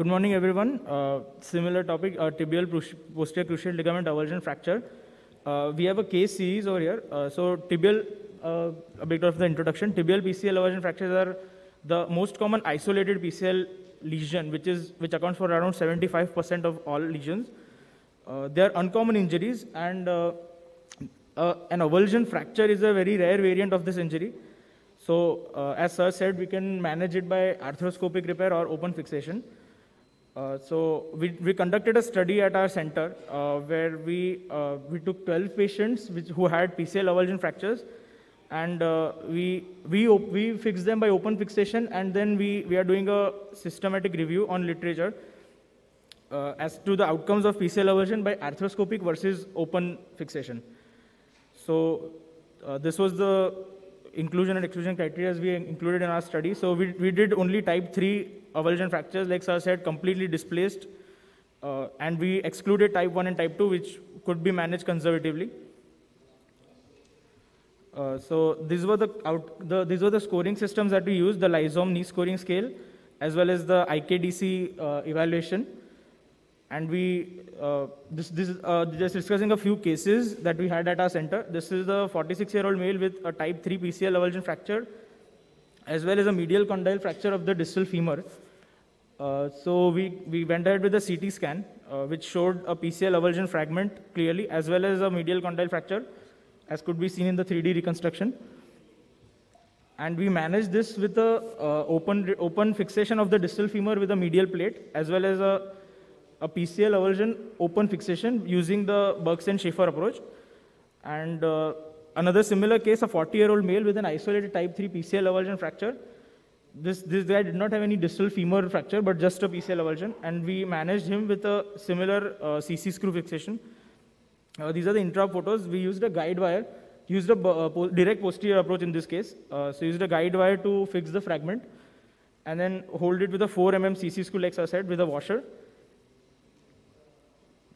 Good morning, everyone. Similar topic, tibial posterior cruciate ligament avulsion fracture. We have a case series over here. So tibial, a bit of the introduction, tibial PCL avulsion fractures are the most common isolated PCL lesion, which accounts for around 75% of all lesions. They are uncommon injuries, and an avulsion fracture is a very rare variant of this injury. So as sir said, we can manage it by arthroscopic repair or open fixation. So we conducted a study at our center where we took 12 patients who had PCL avulsion fractures, and we fixed them by open fixation, and then we are doing a systematic review on literature as to the outcomes of PCL avulsion by arthroscopic versus open fixation. So this was the inclusion and exclusion criteria we included in our study. So we did only type 3 avulsion fractures, like sir said, completely displaced, and we excluded type 1 and type 2, which could be managed conservatively. So these were the scoring systems that we used: the Lysholm knee scoring scale, as well as the IKDC evaluation. And just discussing a few cases that we had at our center. This is a 46-year-old male with a type 3 PCL avulsion fracture, as well as a medial condyle fracture of the distal femur. So we went ahead with a CT scan, which showed a PCL avulsion fragment clearly, as well as a medial condyle fracture, as could be seen in the 3D reconstruction. And we managed this with a open fixation of the distal femur with a medial plate, as well as a PCL avulsion open fixation using the Berks and Schaeffer approach. And another similar case, a 40-year-old male with an isolated type 3 PCL avulsion fracture. This guy did not have any distal femur fracture, but just a PCL avulsion, and we managed him with a similar CC screw fixation. These are the intra photos. We used a guide wire, used a direct posterior approach in this case. So used a guide wire to fix the fragment, and then hold it with a 4 mm CC screw, like I said, with a washer.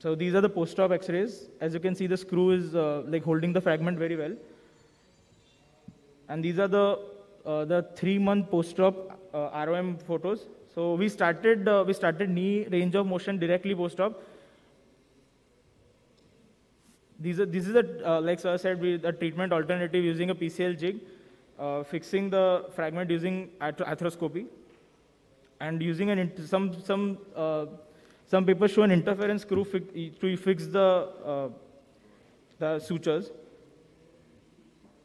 So these are the post-op X-rays. As you can see, the screw is like holding the fragment very well. And these are the 3-month post-op ROM photos. So we started knee range of motion directly post-op. This is like sir said, a treatment alternative using a PCL jig, fixing the fragment using arthroscopy, and using some papers show an interference screw to fix the sutures.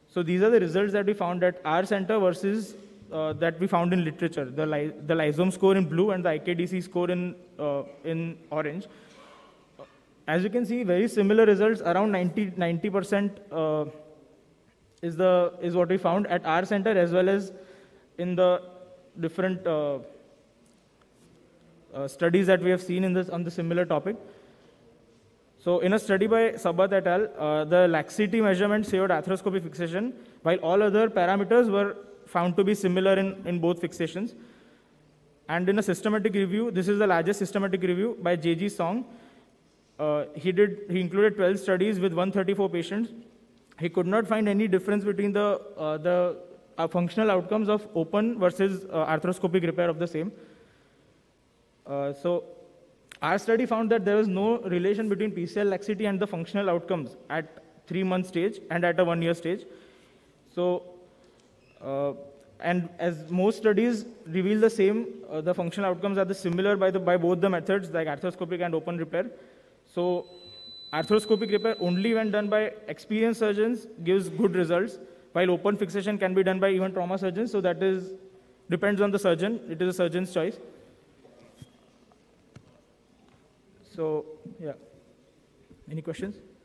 So these are the results that we found at our center versus that we found in literature. The Lysholm score in blue and the IKDC score in orange. As you can see, very similar results. Around 90% is what we found at our center, as well as in the different studies that we have seen on the similar topic. So in a study by Sabat et al., the laxity measurement showed arthroscopic fixation, while all other parameters were found to be similar in both fixations. And in a systematic review, this is the largest systematic review by J.G. Song. He included 12 studies with 134 patients. He could not find any difference between the functional outcomes of open versus arthroscopic repair of the same. So our study found that there was no relation between PCL laxity and the functional outcomes at 3-month stage and at a 1-year stage. So, and as most studies reveal the same, the functional outcomes are similar by both the methods, like arthroscopic and open repair. So arthroscopic repair, only when done by experienced surgeons, gives good results, while open fixation can be done by even trauma surgeons. So that depends on the surgeon. It is a surgeon's choice. So, yeah, any questions?